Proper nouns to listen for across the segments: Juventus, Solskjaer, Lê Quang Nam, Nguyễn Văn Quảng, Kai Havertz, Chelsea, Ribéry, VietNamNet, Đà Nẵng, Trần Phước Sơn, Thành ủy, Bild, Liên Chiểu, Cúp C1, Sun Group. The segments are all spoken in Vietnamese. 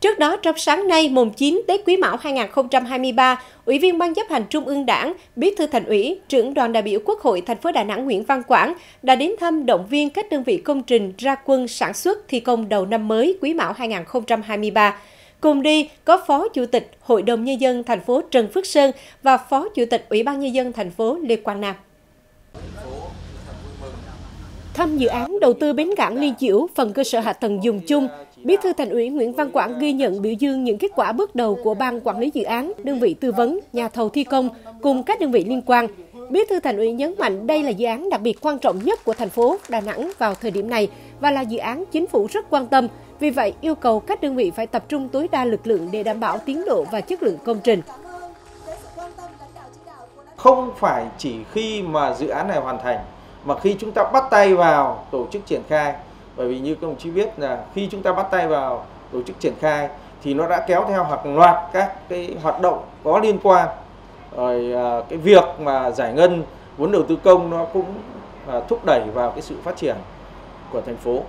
Trước đó, trong sáng nay, mùng 9 Tết Quý Mão 2023, Ủy viên Ban Chấp hành Trung ương Đảng, Bí thư Thành ủy, trưởng đoàn đại biểu Quốc hội thành phố Đà Nẵng Nguyễn Văn Quảng đã đến thăm động viên các đơn vị công trình ra quân sản xuất thi công đầu năm mới Quý Mão 2023. Cùng đi có Phó Chủ tịch Hội đồng Nhân dân thành phố Trần Phước Sơn và Phó Chủ tịch Ủy ban Nhân dân thành phố Lê Quang Nam. Thăm dự án đầu tư bến cảng Liên Chiểu, phần cơ sở hạ tầng dùng chung, Bí thư Thành ủy Nguyễn Văn Quảng ghi nhận biểu dương những kết quả bước đầu của Ban Quản lý dự án, đơn vị tư vấn, nhà thầu thi công cùng các đơn vị liên quan. Bí thư Thành ủy nhấn mạnh đây là dự án đặc biệt quan trọng nhất của thành phố Đà Nẵng vào thời điểm này và là dự án chính phủ rất quan tâm. Vì vậy, yêu cầu các đơn vị phải tập trung tối đa lực lượng để đảm bảo tiến độ và chất lượng công trình. Không phải chỉ khi mà dự án này hoàn thành, mà khi chúng ta bắt tay vào tổ chức triển khai, bởi vì như các đồng chí biết là khi chúng ta bắt tay vào tổ chức triển khai thì nó đã kéo theo hàng loạt các cái hoạt động có liên quan, rồi cái việc mà giải ngân vốn đầu tư công nó cũng thúc đẩy vào cái sự phát triển của thành phố.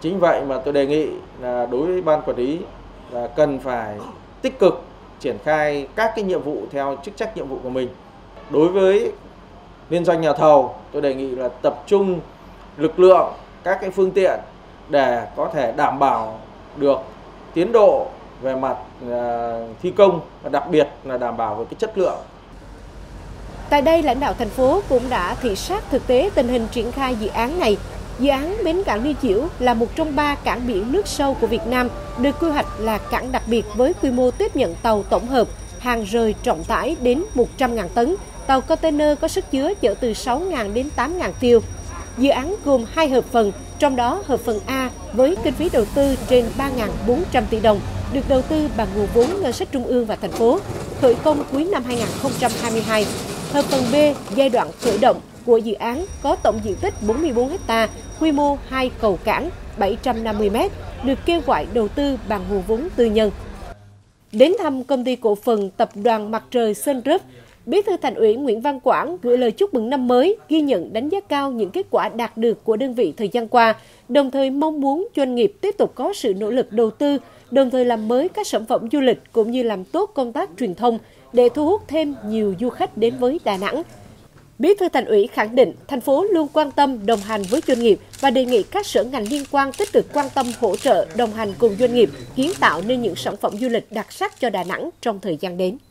Chính vậy mà tôi đề nghị là đối với Ban Quản lý là cần phải tích cực triển khai các cái nhiệm vụ theo chức trách nhiệm vụ của mình. Đối với liên doanh nhà thầu, tôi đề nghị là tập trung lực lượng các cái phương tiện để có thể đảm bảo được tiến độ về mặt thi công và đặc biệt là đảm bảo về cái chất lượng. Tại đây, lãnh đạo thành phố cũng đã thị sát thực tế tình hình triển khai dự án này. Dự án bến cảng Liên Chiểu là một trong 3 cảng biển nước sâu của Việt Nam, được quy hoạch là cảng đặc biệt với quy mô tiếp nhận tàu tổng hợp, hàng rời trọng tải đến 100.000 tấn, tàu container có sức chứa chở từ 6.000 đến 8.000 tiêu. Dự án gồm 2 hợp phần, trong đó hợp phần A với kinh phí đầu tư trên 3.400 tỷ đồng, được đầu tư bằng nguồn vốn ngân sách trung ương và thành phố, khởi công cuối năm 2022. Hợp phần B, giai đoạn khởi động của dự án có tổng diện tích 44 ha, quy mô 2 cầu cảng 750 m, được kêu gọi đầu tư bằng nguồn vốn tư nhân. Đến thăm công ty cổ phần tập đoàn Mặt trời Sun Group, Bí thư Thành ủy Nguyễn Văn Quảng gửi lời chúc mừng năm mới, ghi nhận đánh giá cao những kết quả đạt được của đơn vị thời gian qua, đồng thời mong muốn doanh nghiệp tiếp tục có sự nỗ lực đầu tư, đồng thời làm mới các sản phẩm du lịch cũng như làm tốt công tác truyền thông để thu hút thêm nhiều du khách đến với Đà Nẵng. Bí thư Thành ủy khẳng định thành phố luôn quan tâm đồng hành với doanh nghiệp và đề nghị các sở ngành liên quan tích cực quan tâm hỗ trợ đồng hành cùng doanh nghiệp kiến tạo nên những sản phẩm du lịch đặc sắc cho Đà Nẵng trong thời gian đến.